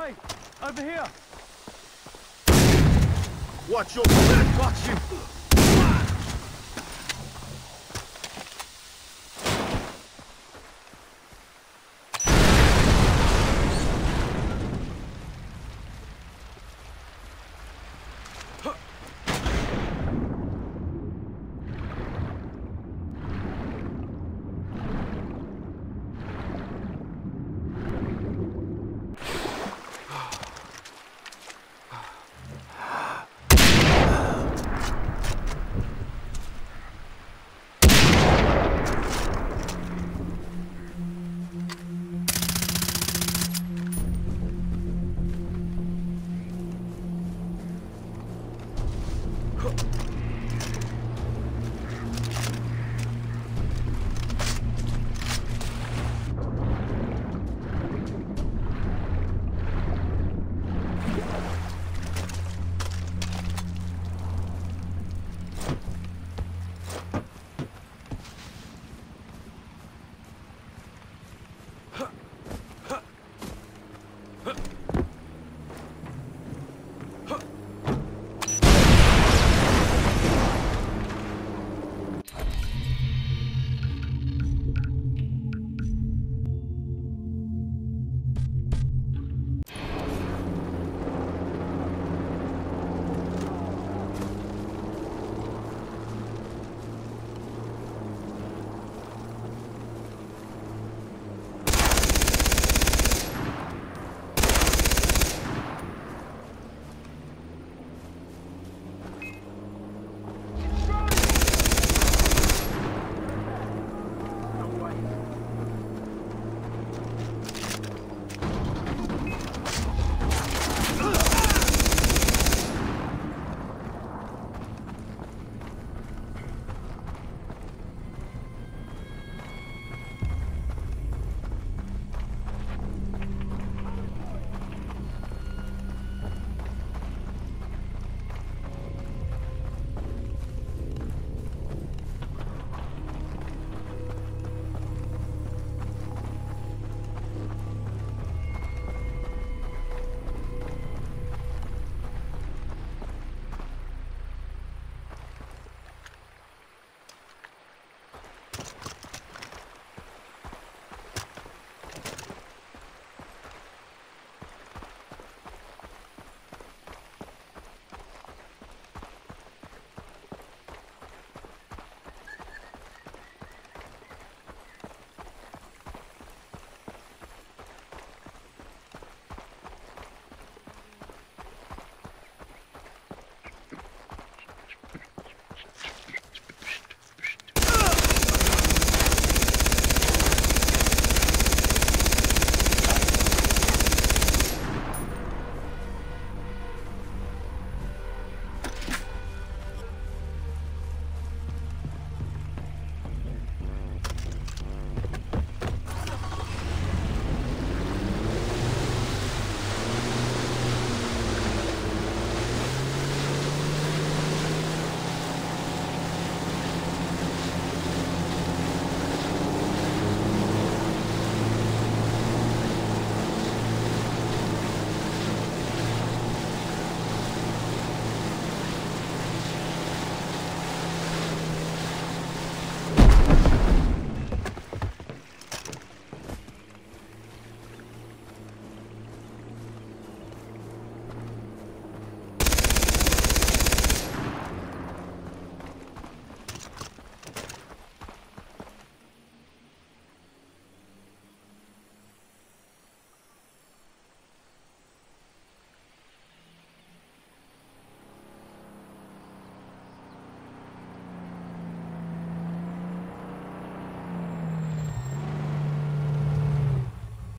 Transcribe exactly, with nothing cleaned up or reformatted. Hey, over here! Watch your back! Watch you!